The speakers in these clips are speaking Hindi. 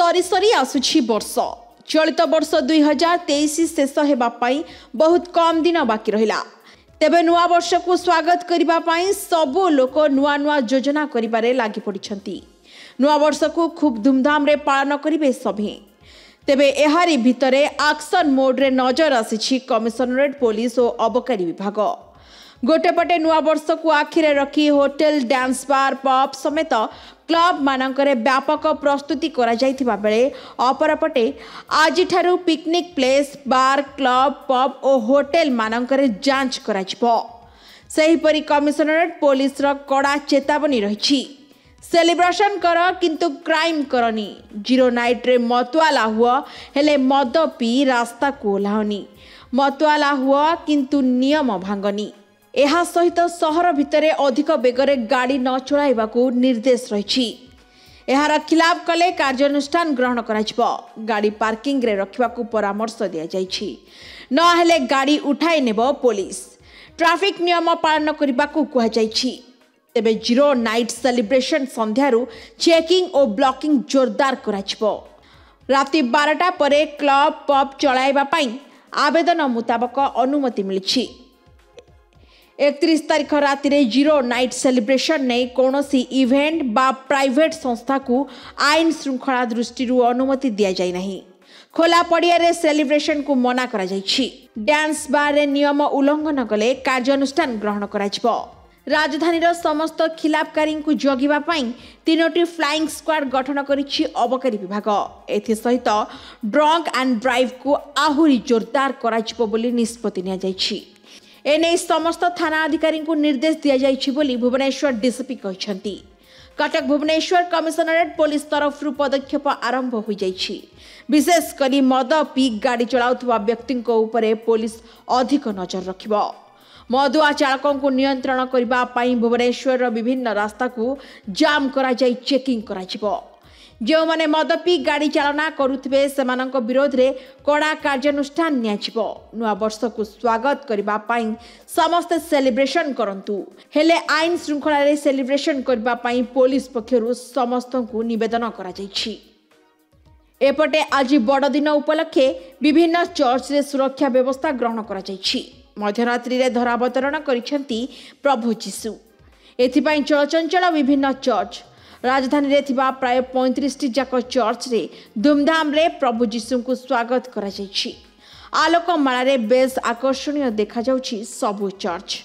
सरी सरी आसुछि वर्ष। चलित वर्ष 2023 शेष होगापी बहुत कम दिन बाकी रहा। तेबे नुआ वर्ष को स्वागत करने सबो लोक नुआ नुआ योजना करिबारे लागि पड़िछंती। नुआ वर्ष को खूब धूमधाम रे पालन करिवे सभी। तेबे एहारी भितरे एक्शन मोड रे नजर आसी कमिशनरेट पुलिस और अबकारी विभाग। गोटे पटे नुआ वर्ष को आखिरे रखी होटेल डांस बार पब समेत क्लब मानकरे व्यापक प्रस्तुति करा जायथिबा बेले अपरपटे आज ठारू picnic place bar club pub और होटेल मानकरे जांच करा जिवो। सहीपरि कमिशनरेट पुलिस रा कड़ा चेतावनी रही। सेलिब्रेशन कर किंतु क्राइम करनी। जीरो नाइट रे मतवाला हुआ हेले मद पी रास्ता को ओह्लाओनी। मतवाला हुआ किंतु नियम भांगनी। एहा सहित सहर भितरे अधिक बेगरे गाड़ी न चलाइबाकू निर्देश रही। एहार खिलाफ कले कार्यानुष्ठान ग्रहण कराजिबो। गाड़ी पार्किंग रे रखिबाकू परामर्श दिया जायछि। न हेले गाड़ी उठाई नेबो पुलिस। ट्रैफिक नियम पालन करिबाकू कुहा जायछि। तेबे जीरो नाइट सेलिब्रेशन संध्यारू चेकिंग और ब्लॉकिंग जोरदार कराजिबो। राति 12टा परे क्लब पब चलाइबा पई आवेदन मुताबक अनुमति मिलछि। 31 तारीख राति रे जीरो नाइट सेलिब्रेशन नहीं कौनसी इवेंट बा प्राइवेट संस्था को आईन श्रृंखला दृष्टि अनुमति दि जाए नहीं। खोला पड़िया रे सेलिब्रेशन को मना करा जायछि। डांस बार रे नियम उल्लंघन कले कार्यानुष्ठान ग्रहण कराजिबो। राजधानी रो समस्त खिलाफकारी को जगिबा पई 3टी फ्लाइंग स्क्वाड गठन करिछि अबकारी विभाग। एथि सहित ड्रंक एंड ड्राइव को आहुरी जोरदार कराजिबो बोली निष्पत्ति निया जायछि। एने समस्त थाना अधिकारी को निर्देश दिया जायछि बोली भुवनेश्वर डीसीपी कहछंती। कटक भुवनेश्वर कमिशनरेट पुलिस तरफ पदक्षेप आरंभ हो जायछि। विशेष करी मद पी गाड़ी चलाउथवा व्यक्ति को ऊपर पुलिस अधिक नजर रखिबो। मदुआ चालकों को नियंत्रण करबा पई भुवनेश्वर विभिन्न रास्ता को जाम करा जाय चेकिंग करा जिवो। जो माने मद पी गाड़ी चालना करुथिबे सेमानंको विरोध रे कड़ा कार्यानुष्ठान निया जिवो। नुआ वर्ष को स्वागत करबा पई समस्त सेलिब्रेशन करंतु हेले आईन श्रृंखला रे सेलिब्रेशन करबा पई पुलिस पक्षरु समस्त को निवेदन करा जायछि। एपटे आज बड़ दिन उपलक्षे विभिन्न चर्च रे सुरक्षा व्यवस्था ग्रहण करा जायछि। मध्यरात्रि रे धरावतरण करिसेंती प्रभु जीशु। एथिपई चलचंचल विभिन्न चर्च राजधानी रे थिबा प्राय 35टी जाक चर्च रे धूमधाम रे प्रभु जीशु को स्वागत करा जायछि। आलोक माला रे बेस आकर्षणीय देखा जाउछि सबु चर्च।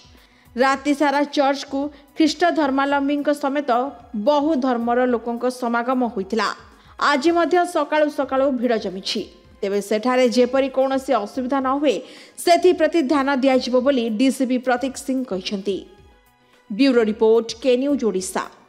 राति सारा चर्च को ख्रीष्ट धर्मालंबी समेत बहु धर्मर लोकंक समागम होइतिला। आज मध्य सकाळु सकाळु भीड़ जमिछि। तेबे सेठारे जेपरि कोनोसी असुविधा न होए सेथि प्रति ध्यान दिया जिवो बोली डीसीपी प्रतीक सिंह कहछंती। ब्यूरो रिपोर्ट के न्यूज ओडिशा।